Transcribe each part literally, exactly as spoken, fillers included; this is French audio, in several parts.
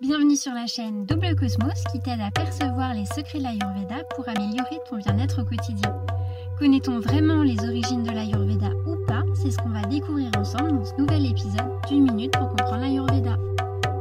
Bienvenue sur la chaîne Double Cosmos qui t'aide à percevoir les secrets de l'Ayurveda pour améliorer ton bien-être au quotidien. Connaît-on vraiment les origines de l'Ayurveda ou pas? C'est ce qu'on va découvrir ensemble dans ce nouvel épisode d'une minute pour comprendre l'Ayurveda.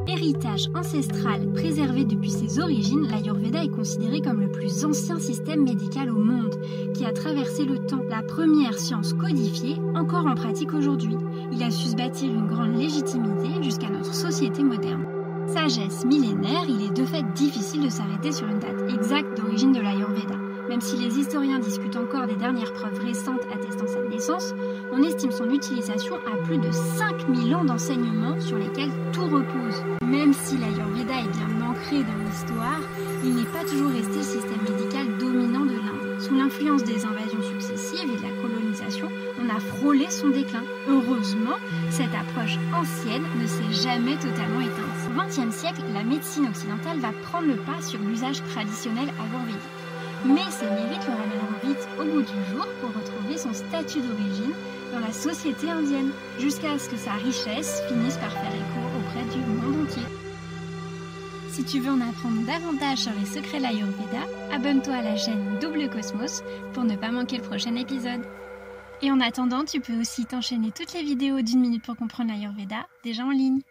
Héritage ancestral préservé depuis ses origines, l'Ayurveda est considéré comme le plus ancien système médical au monde qui a traversé le temps, la première science codifiée encore en pratique aujourd'hui. Il a su se bâtir une grande légitimité jusqu'à notre société moderne. Sagesse millénaire, il est de fait difficile de s'arrêter sur une date exacte d'origine de l'Ayurveda. Même si les historiens discutent encore des dernières preuves récentes attestant sa naissance, on estime son utilisation à plus de cinq mille ans d'enseignements sur lesquels tout repose. Même si l'Ayurveda est bien ancré dans l'histoire, il n'est pas toujours resté le système médical dominant de l'Inde. Sous l'influence des invasions successives et de la colonisation, on a frôlé son déclin. Heureusement, cette approche ancienne ne s'est jamais totalement éteinte. Au vingtième siècle, la médecine occidentale va prendre le pas sur l'usage traditionnel ayurvédique. Mais ses mérites le ramèneront vite au bout du jour pour retrouver son statut d'origine dans la société indienne, jusqu'à ce que sa richesse finisse par faire écho auprès du monde entier. Si tu veux en apprendre davantage sur les secrets de l'Ayurveda, abonne-toi à la chaîne Double Cosmos pour ne pas manquer le prochain épisode. Et en attendant, tu peux aussi t'enchaîner toutes les vidéos d'une minute pour comprendre l'Ayurveda déjà en ligne.